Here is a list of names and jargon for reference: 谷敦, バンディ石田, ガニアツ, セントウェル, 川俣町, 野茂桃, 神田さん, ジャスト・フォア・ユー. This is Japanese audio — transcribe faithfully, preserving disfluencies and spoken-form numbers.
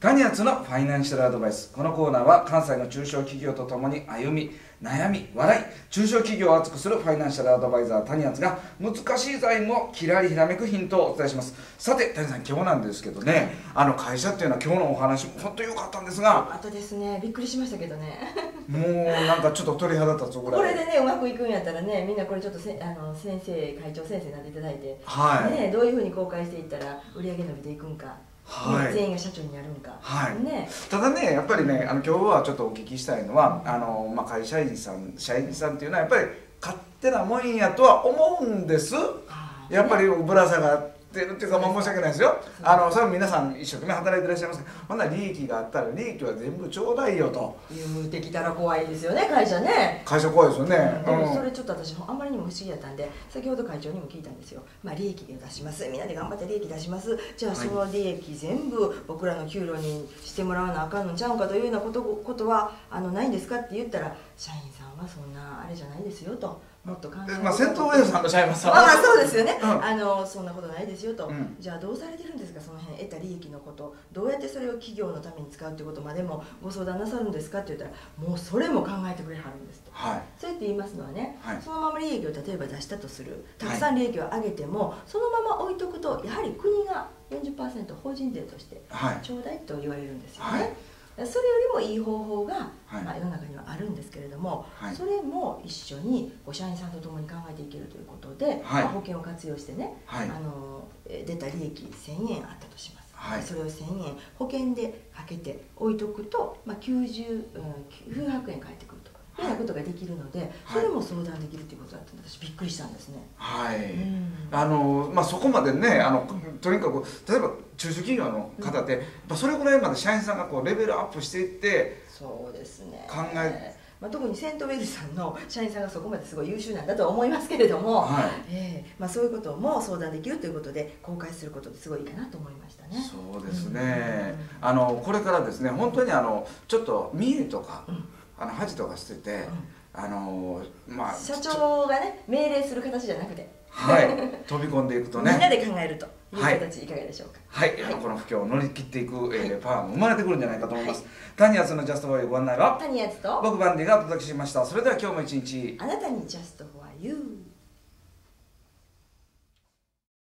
ガニアツのファイナンシャルアドバイス。このコーナーは関西の中小企業とともに歩み、悩み、笑い、中小企業を熱くするファイナンシャルアドバイザー谷敦が難しい財務をきらりひらめくヒントをお伝えします。さて谷さん、今日なんですけどね、あの会社っていうのは今日のお話本当に良かったんですが、あとですね、びっくりしましたけどねもうなんかちょっと鳥肌立つぐらい、これでねうまくいくんやったらね、みんなこれちょっとせあの先生会長先生になっていただいて、はいね、どういうふうに公開していったら売り上げ伸びていくんか、はい、全員が社長になるんか、はいね、ただね、やっぱりね、あの今日はちょっとお聞きしたいのは、あの、まあ、会社員さん社員さんっていうのはやっぱり勝手なもんやとは思うんです、はい、やっぱりぶら下がってるっていうか、まあ、申し訳ないですよ、あのそれは皆さん一生懸命働いていらっしゃいますけど、ほんなら利益があったら利益は全部ちょうだいよと言うてきたら怖いですよね、会社ね、会社怖いですよね、うん、でもそれちょっと私あんまりにも不思議だったんで、先ほど会長にも聞いたんですよ。まあ利益を出します、みんなで頑張って利益出します、じゃあその利益全部僕らの給料にしてもらわなあかんのちゃうんかというようなことことはあのないんですかって言ったら、社員さんはそんなあれじゃないですよと、もっと考えて、まあ先頭親さんと社員さんはまあそうですよね、うん、あのそんなことないですよと、うん、じゃあどうされてるんですか、その辺得た利益のこと、どうやってそれを企業のために使うってことまでもご相談なさるんですかって言ったら、もうそれも考えてくれはるんですと、はい、そうやって言いますのはね、はい、そのまま利益を例えば出したとする、たくさん利益を上げても、はい、そのまま置いとくとやはり国が よんじゅっパーセント 法人税としてちょうだいと言われるんですよね、はいはい、それよりもいい方法が、はい、まあ世の中にはあるんですけれども、はい、それも一緒にご社員さんと共に考えていけるということで、はい、保険を活用してね、はい、あの出た利益せんえんあったとします、はい、それをせんえん保険でかけて置いとくと、まあ、きゅうじゅう、きゅうひゃくえん返ってくるというようなことができるので、はい、それも相談できるということだったので、私びっくりしたんですね。はい、うん、あのまあそこまでね、あのとにかく例えば中小企業の方で、うん、それぐらいまで社員さんがこうレベルアップしていってそうですね考え、まあ、特にセントウェルさんの社員さんがそこまですごい優秀なんだとは思いますけれども、はい、えーまあ、そういうことも相談できるということで公開することですごいいいかなと思いましたね。そうですね、うん、あのこれからですね、本当にあのちょっと見栄とか、うん、あの恥とかしてて、うん、あのまあ社長がね命令する形じゃなくてはい飛び込んでいくとねみんなで考えるという形、いかがでしょうか。はい、この不況を乗り切っていくパワーも生まれてくるんじゃないかと思います。谷敦のジャストフォーユー、ご案内は谷敦と僕バンディがお届けしました。それでは今日も一日あなたにジャストフォーユー